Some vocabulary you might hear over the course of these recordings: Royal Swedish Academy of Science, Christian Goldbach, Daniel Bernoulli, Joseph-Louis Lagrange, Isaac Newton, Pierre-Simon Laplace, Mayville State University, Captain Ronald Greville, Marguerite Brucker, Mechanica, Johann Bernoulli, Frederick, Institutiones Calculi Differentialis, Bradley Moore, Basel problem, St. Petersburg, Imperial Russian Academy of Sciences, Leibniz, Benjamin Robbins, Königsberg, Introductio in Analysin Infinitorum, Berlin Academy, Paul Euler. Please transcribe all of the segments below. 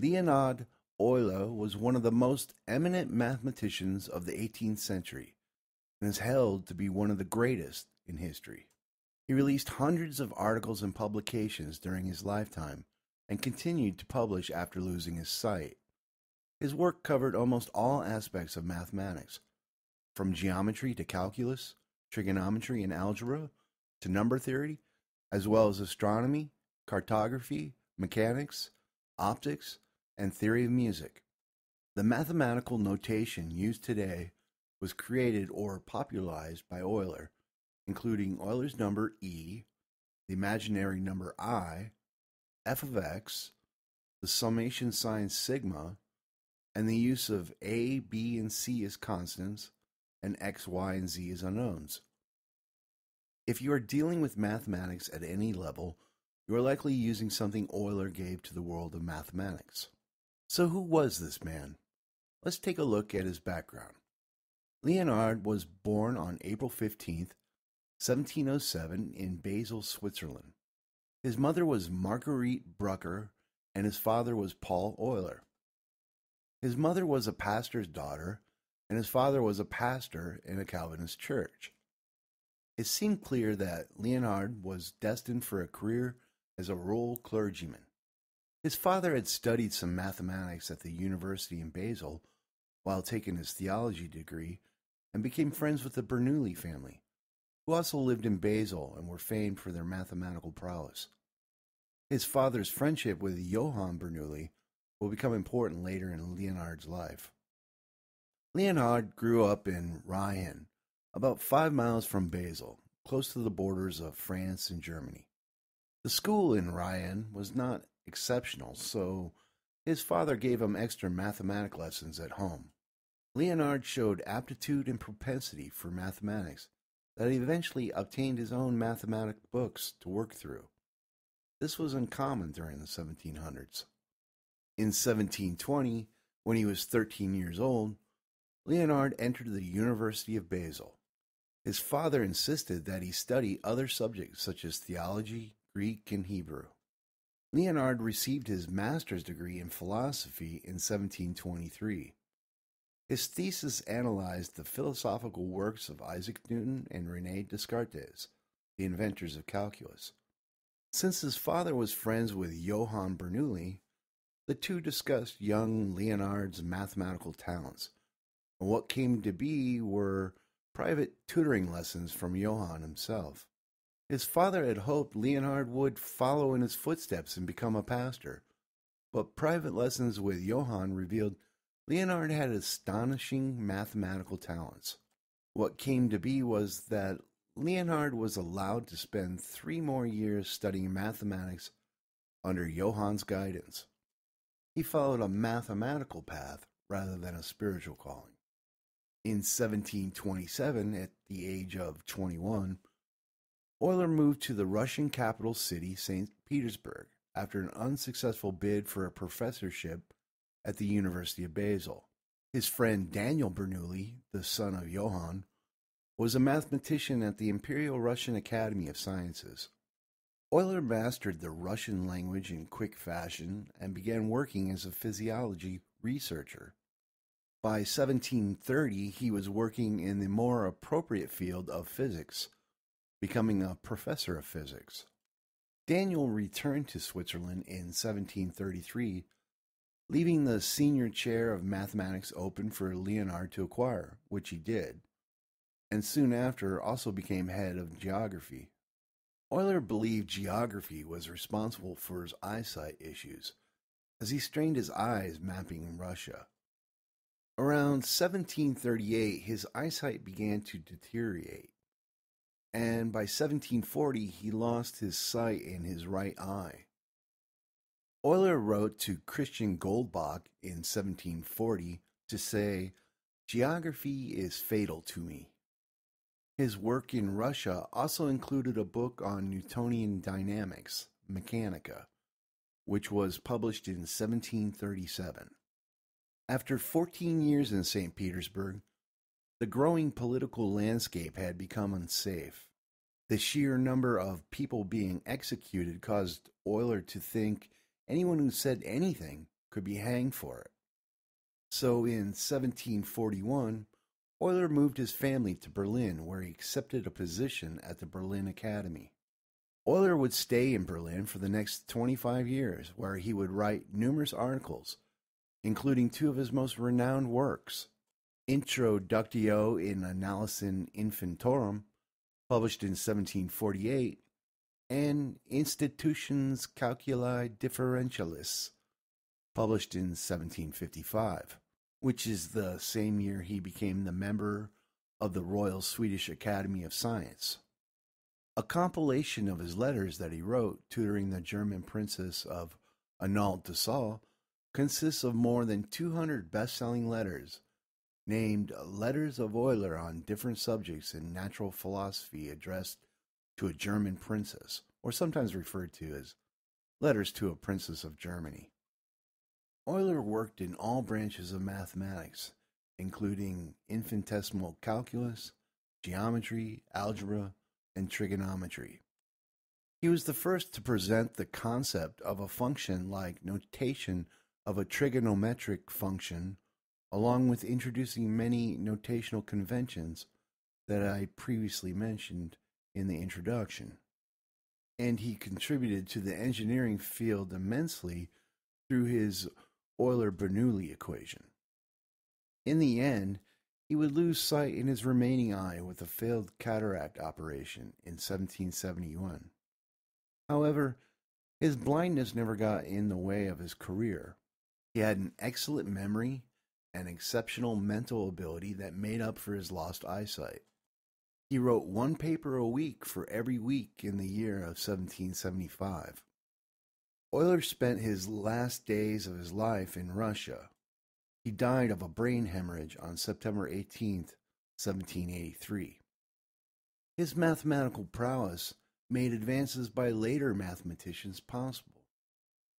Leonhard Euler was one of the most eminent mathematicians of the 18th century and is held to be one of the greatest in history. He released hundreds of articles and publications during his lifetime and continued to publish after losing his sight. His work covered almost all aspects of mathematics, from geometry to calculus, trigonometry and algebra, to number theory, as well as astronomy, cartography, mechanics, optics, and theory of music. The mathematical notation used today was created or popularized by Euler, including Euler's number E, the imaginary number I, f of x, the summation sign sigma, and the use of a, b, and c as constants, and x, y, and z as unknowns. If you are dealing with mathematics at any level, you are likely using something Euler gave to the world of mathematics. So who was this man? Let's take a look at his background. Leonhard was born on April 15th, 1707 in Basel, Switzerland. His mother was Marguerite Brucker and his father was Paul Euler. His mother was a pastor's daughter and his father was a pastor in a Calvinist church. It seemed clear that Leonhard was destined for a career as a rural clergyman. His father had studied some mathematics at the university in Basel while taking his theology degree and became friends with the Bernoulli family, who also lived in Basel and were famed for their mathematical prowess. His father's friendship with Johann Bernoulli will become important later in Leonhard's life. Leonhard grew up in Rhein, about 5 miles from Basel, close to the borders of France and Germany. The school in Rhein was not exceptional, so his father gave him extra mathematics lessons at home. Leonhard showed aptitude and propensity for mathematics that he eventually obtained his own mathematical books to work through. This was uncommon during the 1700s. In 1720, when he was 13 years old, Leonhard entered the University of Basel. His father insisted that he study other subjects such as theology, Greek, and Hebrew. Leonhard received his master's degree in philosophy in 1723. His thesis analyzed the philosophical works of Isaac Newton and René Descartes, the inventors of calculus. Since his father was friends with Johann Bernoulli, the two discussed young Leonhard's mathematical talents, and what came to be were private tutoring lessons from Johann himself. His father had hoped Leonhard would follow in his footsteps and become a pastor, but private lessons with Johann revealed Leonhard had astonishing mathematical talents. What came to be was that Leonhard was allowed to spend 3 more years studying mathematics under Johann's guidance. He followed a mathematical path rather than a spiritual calling. In 1727, at the age of 21, Euler moved to the Russian capital city, St. Petersburg, after an unsuccessful bid for a professorship at the University of Basel. His friend Daniel Bernoulli, the son of Johann, was a mathematician at the Imperial Russian Academy of Sciences. Euler mastered the Russian language in quick fashion and began working as a physiology researcher. By 1730, he was working in the more appropriate field of physics, becoming a professor of physics. Daniel returned to Switzerland in 1733, leaving the senior chair of mathematics open for Leonhard to acquire, which he did, and soon after also became head of geography. Euler believed geography was responsible for his eyesight issues, as he strained his eyes mapping Russia. Around 1738, his eyesight began to deteriorate, and by 1740, he lost his sight in his right eye. Euler wrote to Christian Goldbach in 1740 to say, "Geography is fatal to me." His work in Russia also included a book on Newtonian dynamics, Mechanica, which was published in 1737. After 14 years in St. Petersburg, the growing political landscape had become unsafe. The sheer number of people being executed caused Euler to think anyone who said anything could be hanged for it. So in 1741, Euler moved his family to Berlin, where he accepted a position at the Berlin Academy. Euler would stay in Berlin for the next 25 years, where he would write numerous articles, including two of his most renowned works, Introductio in Analysin Infinitorum, published in 1748, and Institutiones Calculi Differentialis, published in 1755, which is the same year he became the member of the Royal Swedish Academy of Science. A compilation of his letters that he wrote tutoring the German princess of Anhalt-Dessau consists of more than 200 best-selling letters named Letters of Euler on different subjects in natural philosophy addressed to a German princess, or sometimes referred to as Letters to a Princess of Germany. Euler worked in all branches of mathematics, including infinitesimal calculus, geometry, algebra, and trigonometry. He was the first to present the concept of a function like notation of a trigonometric function, along with introducing many notational conventions that I previously mentioned in the introduction. And he contributed to the engineering field immensely through his Euler-Bernoulli equation. In the end, he would lose sight in his remaining eye with a failed cataract operation in 1771. However, his blindness never got in the way of his career. He had an excellent memory and exceptional mental ability that made up for his lost eyesight. He wrote one paper a week for every week in the year of 1775. Euler spent his last days of his life in Russia. He died of a brain hemorrhage on September 18, 1783. His mathematical prowess made advances by later mathematicians possible,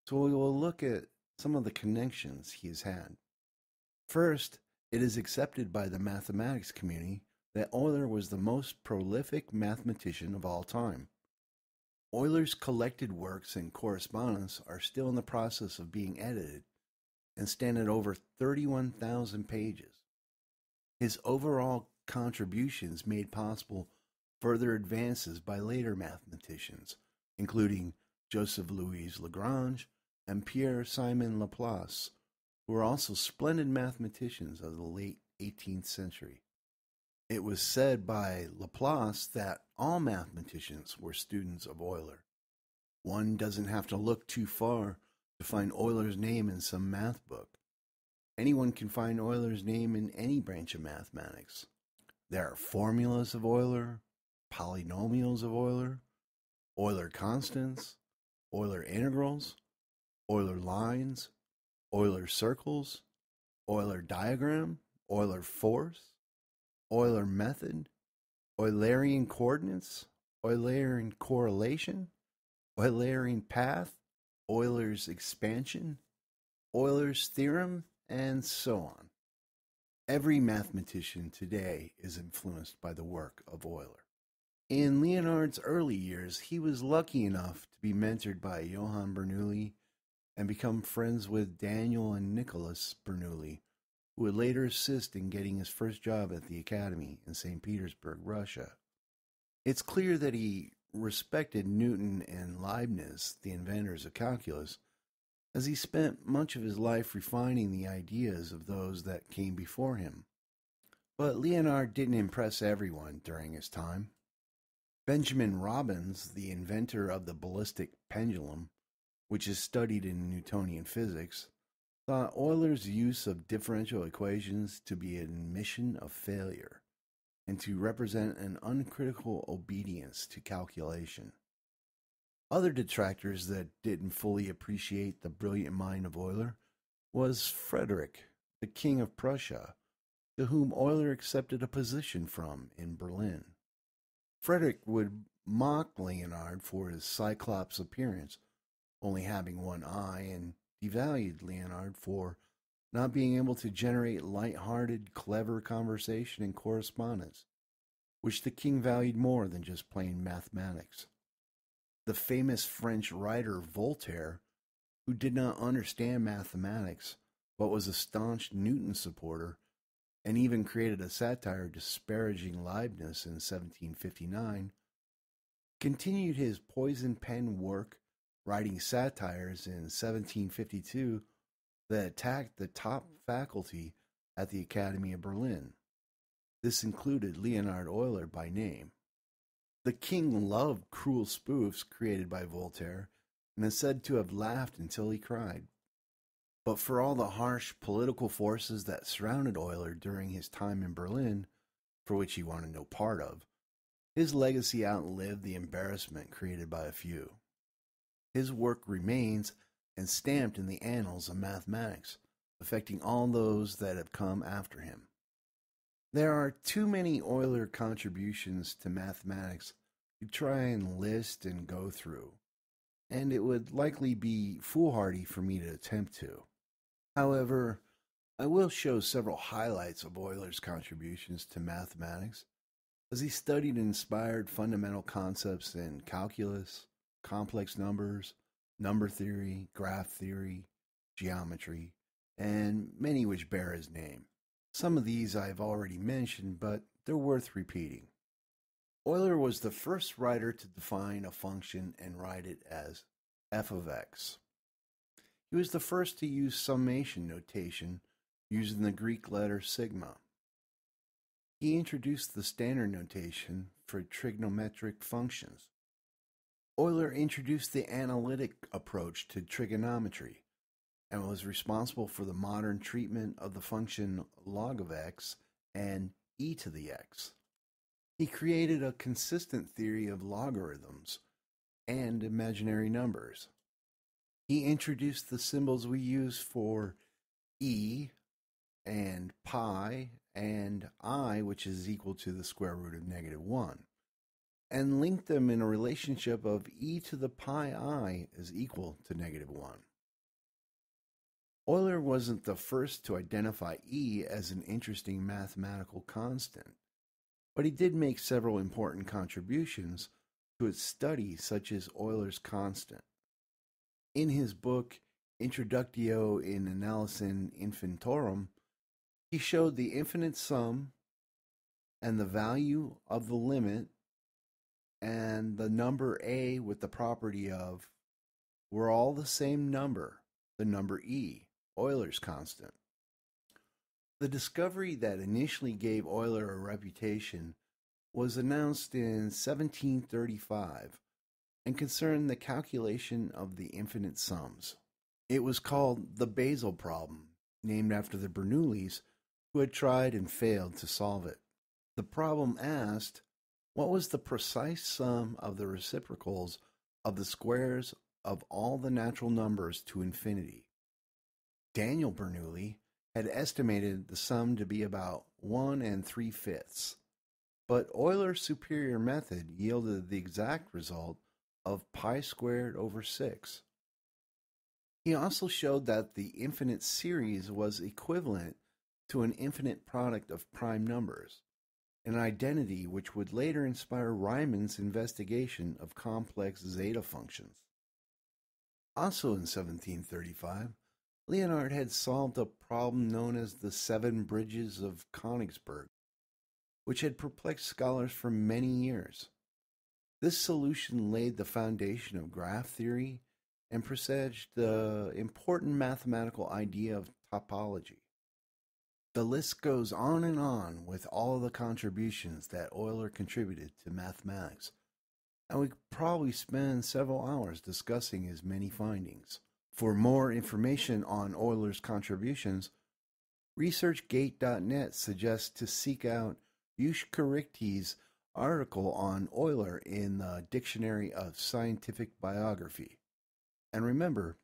so we will look at some of the connections he has had. First, it is accepted by the mathematics community that Euler was the most prolific mathematician of all time. Euler's collected works and correspondence are still in the process of being edited and stand at over 31,000 pages. His overall contributions made possible further advances by later mathematicians, including Joseph-Louis Lagrange and Pierre-Simon Laplace, who were also splendid mathematicians of the late 18th century. It was said by Laplace that all mathematicians were students of Euler. One doesn't have to look too far to find Euler's name in some math book. Anyone can find Euler's name in any branch of mathematics. There are formulas of Euler, polynomials of Euler, Euler constants, Euler integrals, Euler lines, Euler circles, Euler diagram, Euler force, Euler method, Eulerian coordinates, Eulerian correlation, Eulerian path, Euler's expansion, Euler's theorem, and so on. Every mathematician today is influenced by the work of Euler. In Leonhard's early years, he was lucky enough to be mentored by Johann Bernoulli and become friends with Daniel and Nicholas Bernoulli, who would later assist in getting his first job at the Academy in St. Petersburg, Russia. It's clear that he respected Newton and Leibniz, the inventors of calculus, as he spent much of his life refining the ideas of those that came before him. But Leonhard didn't impress everyone during his time. Benjamin Robbins, the inventor of the ballistic pendulum, which is studied in Newtonian physics, thought Euler's use of differential equations to be an admission of failure, and to represent an uncritical obedience to calculation. Other detractors that didn't fully appreciate the brilliant mind of Euler was Frederick, the King of Prussia, to whom Euler accepted a position from in Berlin. Frederick would mock Leonhard for his Cyclops appearance, only having one eye, and devalued Leonhard for not being able to generate light-hearted, clever conversation and correspondence, which the king valued more than just plain mathematics. The famous French writer Voltaire, who did not understand mathematics, but was a staunch Newton supporter, and even created a satire disparaging Leibniz in 1759, continued his poison pen work, writing satires in 1752 that attacked the top faculty at the Academy of Berlin. This included Leonhard Euler by name. The king loved cruel spoofs created by Voltaire and is said to have laughed until he cried. But for all the harsh political forces that surrounded Euler during his time in Berlin, for which he wanted no part of, his legacy outlived the embarrassment created by a few. His work remains and stamped in the annals of mathematics, affecting all those that have come after him. There are too many Euler contributions to mathematics to try and list and go through, and it would likely be foolhardy for me to attempt to. However, I will show several highlights of Euler's contributions to mathematics, as he studied and inspired fundamental concepts in calculus, complex numbers, number theory, graph theory, geometry, and many which bear his name. Some of these I have already mentioned, but they're worth repeating. Euler was the first writer to define a function and write it as f of x. He was the first to use summation notation using the Greek letter sigma. He introduced the standard notation for trigonometric functions. Euler introduced the analytic approach to trigonometry and was responsible for the modern treatment of the function log of x and e to the x. He created a consistent theory of logarithms and imaginary numbers. He introduced the symbols we use for e and pi and I, which is equal to the square root of -1, and linked them in a relationship of e to the pi I is equal to -1. Euler wasn't the first to identify e as an interesting mathematical constant, but he did make several important contributions to its study, such as Euler's constant. In his book, Introductio in Analysin Infinitorum, he showed the infinite sum and the value of the limit and the number a with the property of were all the same number, the number e, Euler's constant. The discovery that initially gave Euler a reputation was announced in 1735 and concerned the calculation of the infinite sums. It was called the Basel problem, named after the Bernoullis, who had tried and failed to solve it. The problem asked, what was the precise sum of the reciprocals of the squares of all the natural numbers to infinity? Daniel Bernoulli had estimated the sum to be about 1 3/5, but Euler's superior method yielded the exact result of π² over 6. He also showed that the infinite series was equivalent to an infinite product of prime numbers, an identity which would later inspire Riemann's investigation of complex zeta functions. Also in 1735, Leonhard had solved a problem known as the 7 bridges of Königsberg, which had perplexed scholars for many years. This solution laid the foundation of graph theory and presaged the important mathematical idea of topology. The list goes on and on with all of the contributions that Euler contributed to mathematics, and we could probably spend several hours discussing his many findings. For more information on Euler's contributions, ResearchGate.net suggests to seek out Yushkarikti's article on Euler in the Dictionary of Scientific Biography. And remember,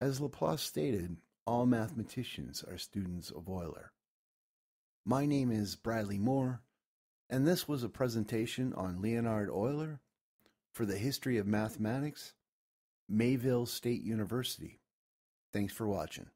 as Laplace stated, all mathematicians are students of Euler. My name is Bradley Moore, and this was a presentation on Leonhard Euler for the History of Mathematics, Mayville State University. Thanks for watching.